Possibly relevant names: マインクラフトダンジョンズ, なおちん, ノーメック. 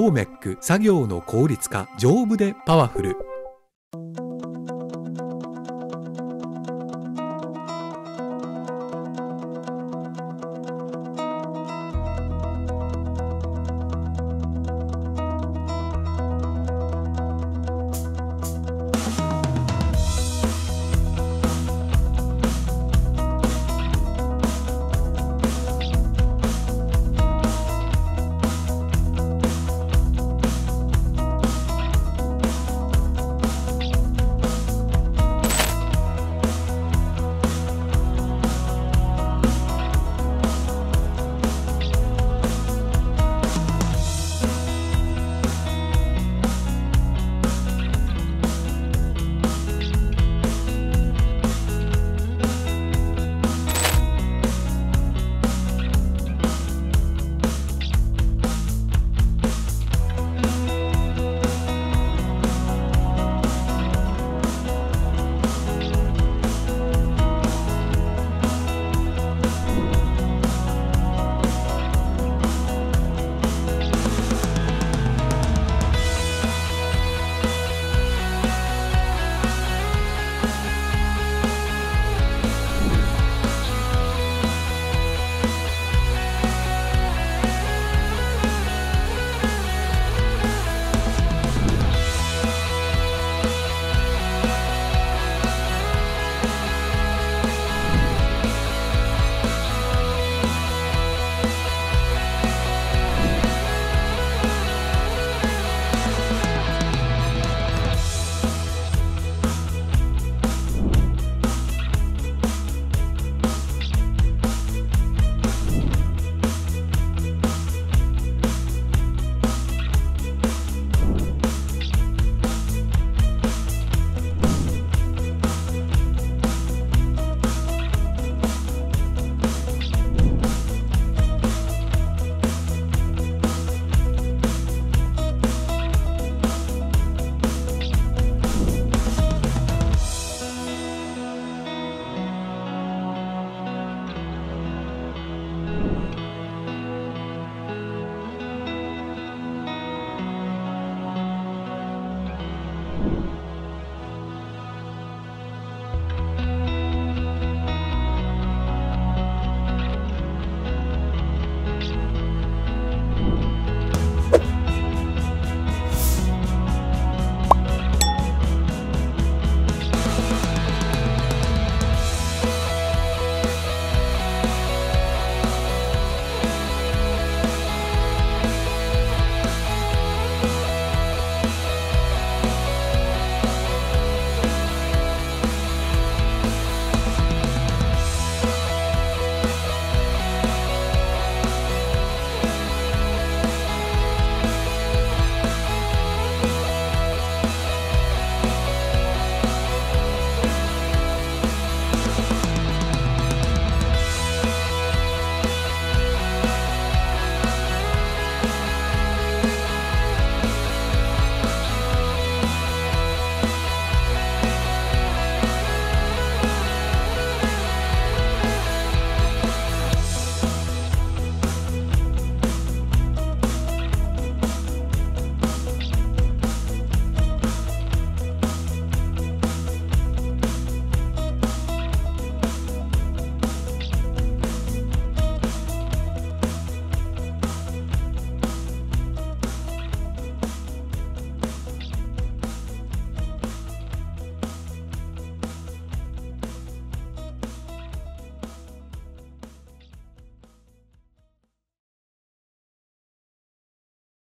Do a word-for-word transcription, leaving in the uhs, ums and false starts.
ノーメック、作業の効率化、丈夫でパワフル。